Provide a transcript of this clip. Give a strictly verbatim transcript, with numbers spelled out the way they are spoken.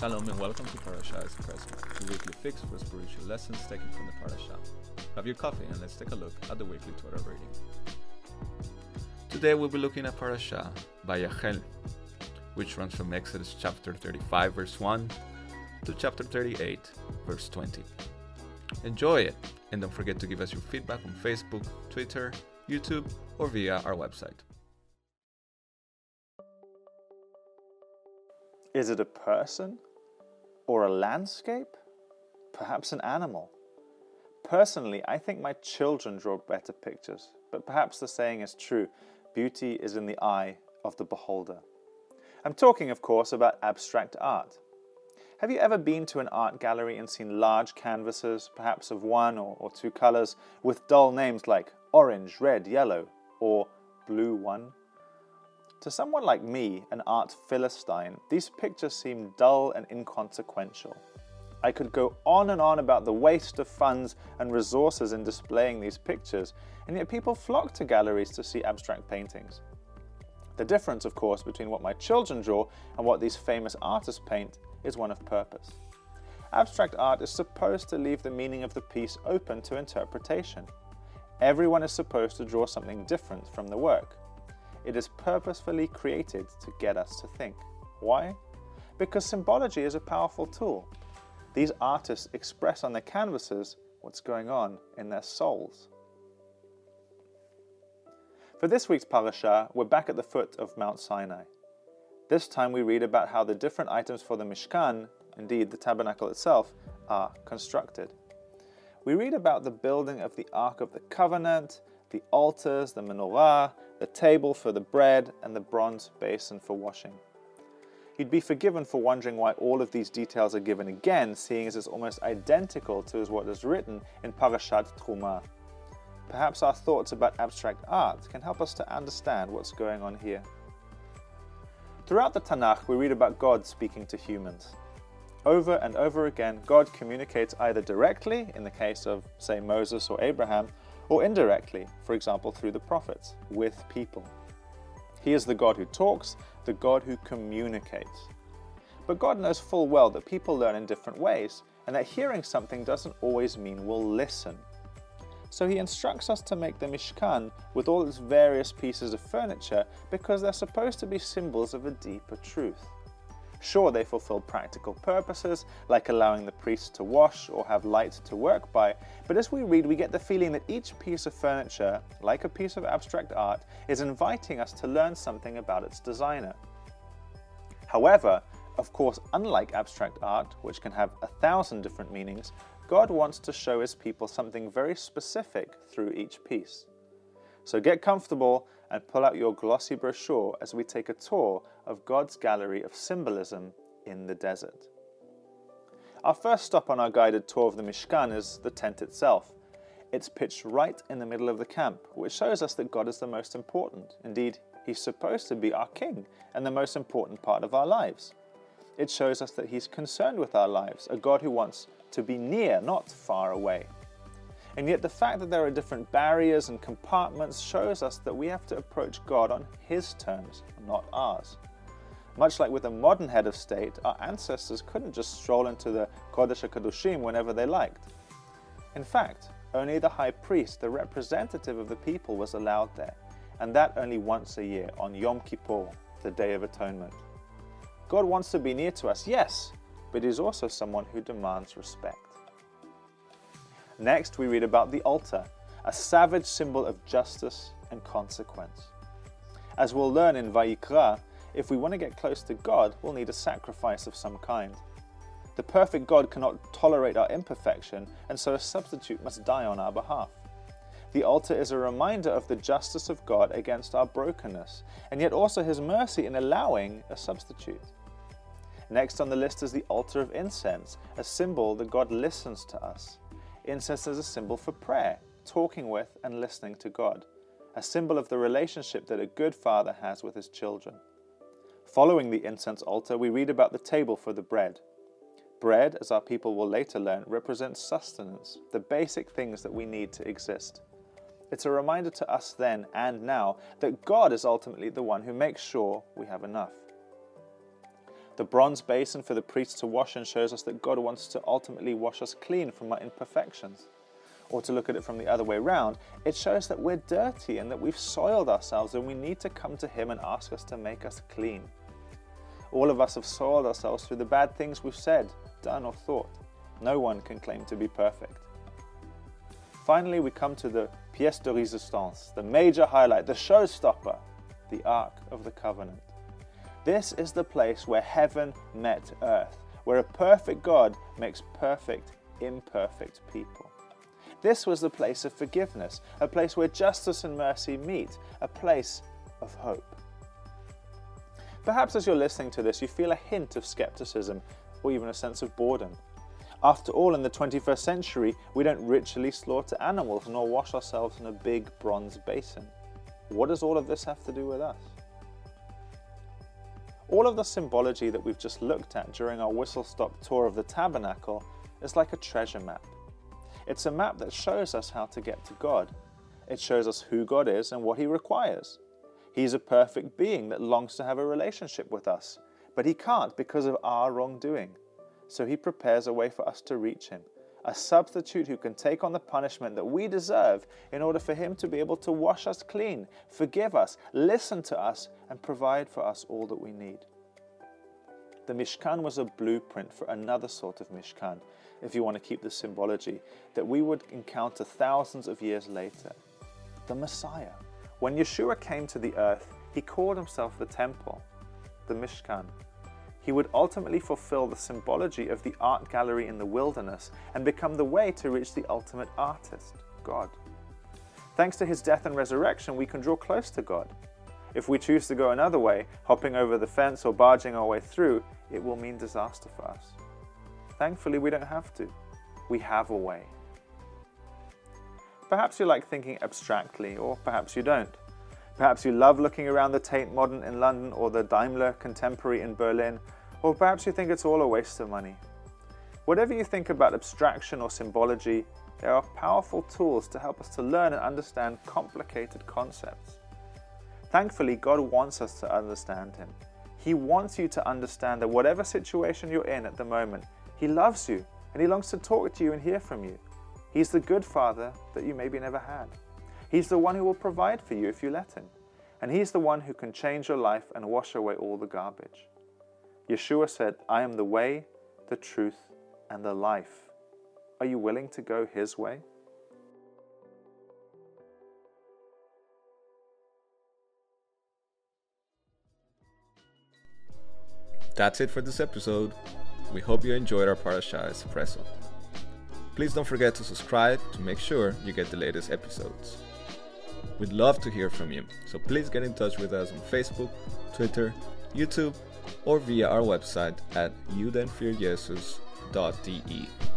Shalom and welcome to Parasha Espresso, the weekly fix for spiritual lessons taken from the Parasha. Have your coffee and let's take a look at the weekly Torah reading. Today we'll be looking at Parashat Vayakhel, which runs from Exodus chapter thirty-five verse one to chapter thirty-eight verse twenty. Enjoy it and don't forget to give us your feedback on Facebook, Twitter, YouTube or via our website. Is it a person? Or a landscape? Perhaps an animal? Personally, I think my children draw better pictures, but perhaps the saying is true, beauty is in the eye of the beholder. I'm talking, of course, about abstract art. Have you ever been to an art gallery and seen large canvases, perhaps of one or, or two colors, with dull names like orange, red, yellow, or blue one? To someone like me, an art philistine, these pictures seem dull and inconsequential. I could go on and on about the waste of funds and resources in displaying these pictures, and yet people flock to galleries to see abstract paintings. The difference, of course, between what my children draw and what these famous artists paint is one of purpose. Abstract art is supposed to leave the meaning of the piece open to interpretation. Everyone is supposed to draw something different from the work. It is purposefully created to get us to think. Why? Because symbology is a powerful tool. These artists express on their canvases what's going on in their souls. For this week's parasha, we're back at the foot of Mount Sinai. This time we read about how the different items for the Mishkan, indeed the tabernacle itself, are constructed. We read about the building of the Ark of the Covenant, the altars, the menorah, the table for the bread, and the bronze basin for washing. You'd be forgiven for wondering why all of these details are given again, seeing as it's almost identical to what is written in Parashat Trumah. Perhaps our thoughts about abstract art can help us to understand what's going on here. Throughout the Tanakh, we read about God speaking to humans. Over and over again, God communicates either directly, in the case of, say, Moses or Abraham, or indirectly, for example, through the prophets, with people. He is the God who talks, the God who communicates. But God knows full well that people learn in different ways, and that hearing something doesn't always mean we'll listen. So he instructs us to make the Mishkan with all its various pieces of furniture because they're supposed to be symbols of a deeper truth. Sure, they fulfill practical purposes, like allowing the priests to wash or have light to work by, but as we read, we get the feeling that each piece of furniture, like a piece of abstract art, is inviting us to learn something about its designer. However, of course, unlike abstract art, which can have a thousand different meanings, God wants to show his people something very specific through each piece. So get comfortable and pull out your glossy brochure as we take a tour of God's gallery of symbolism in the desert. Our first stop on our guided tour of the Mishkan is the tent itself. It's pitched right in the middle of the camp, which shows us that God is the most important. Indeed, he's supposed to be our king and the most important part of our lives. It shows us that he's concerned with our lives, a God who wants to be near, not far away. And yet the fact that there are different barriers and compartments shows us that we have to approach God on his terms, not ours. Much like with a modern head of state, our ancestors couldn't just stroll into the Kodesh HaKadoshim whenever they liked. In fact, only the high priest, the representative of the people, was allowed there, and that only once a year on Yom Kippur, the Day of Atonement. God wants to be near to us, yes, but he's also someone who demands respect. Next, we read about the altar, a savage symbol of justice and consequence. As we'll learn in Vayikra, if we want to get close to God, we'll need a sacrifice of some kind. The perfect God cannot tolerate our imperfection, and so a substitute must die on our behalf. The altar is a reminder of the justice of God against our brokenness, and yet also his mercy in allowing a substitute. Next on the list is the altar of incense, a symbol that God listens to us. Incense is a symbol for prayer, talking with and listening to God, a symbol of the relationship that a good father has with his children. Following the incense altar, we read about the table for the bread. Bread, as our people will later learn, represents sustenance, the basic things that we need to exist. It's a reminder to us then and now that God is ultimately the one who makes sure we have enough. The bronze basin for the priest to wash in shows us that God wants to ultimately wash us clean from our imperfections. Or to look at it from the other way round, it shows that we're dirty and that we've soiled ourselves and we need to come to Him and ask us to make us clean. All of us have soiled ourselves through the bad things we've said, done or thought. No one can claim to be perfect. Finally, we come to the pièce de résistance, the major highlight, the showstopper, the Ark of the Covenant. This is the place where heaven met earth, where a perfect God makes perfect, imperfect people. This was the place of forgiveness, a place where justice and mercy meet, a place of hope. Perhaps as you're listening to this, you feel a hint of skepticism or even a sense of boredom. After all, in the twenty-first century, we don't ritually slaughter animals nor wash ourselves in a big bronze basin. What does all of this have to do with us? All of the symbology that we've just looked at during our whistle-stop tour of the tabernacle is like a treasure map. It's a map that shows us how to get to God. It shows us who God is and what He requires. He's a perfect being that longs to have a relationship with us, but He can't because of our wrongdoing. So He prepares a way for us to reach Him, a substitute who can take on the punishment that we deserve in order for Him to be able to wash us clean, forgive us, listen to us, and provide for us all that we need. The Mishkan was a blueprint for another sort of Mishkan, if you want to keep the symbology, that we would encounter thousands of years later. The Messiah. When Yeshua came to the earth, He called Himself the Temple, the Mishkan. He would ultimately fulfill the symbology of the art gallery in the wilderness and become the way to reach the ultimate artist, God. Thanks to His death and resurrection, we can draw close to God. If we choose to go another way, hopping over the fence or barging our way through, it will mean disaster for us. Thankfully, we don't have to. We have a way. Perhaps you like thinking abstractly, or perhaps you don't. Perhaps you love looking around the Tate Modern in London or the Daimler Contemporary in Berlin, or perhaps you think it's all a waste of money. Whatever you think about abstraction or symbology, there are powerful tools to help us to learn and understand complicated concepts. Thankfully, God wants us to understand Him. He wants you to understand that whatever situation you're in at the moment, He loves you and He longs to talk to you and hear from you. He's the good Father that you maybe never had. He's the one who will provide for you if you let Him. And He's the one who can change your life and wash away all the garbage. Yeshua said, "I am the way, the truth, and the life." Are you willing to go His way? That's it for this episode. We hope you enjoyed our Parasha Espresso. Please don't forget to subscribe to make sure you get the latest episodes. We'd love to hear from you, so please get in touch with us on Facebook, Twitter, YouTube, or via our website at juden fuer jesus dot d e.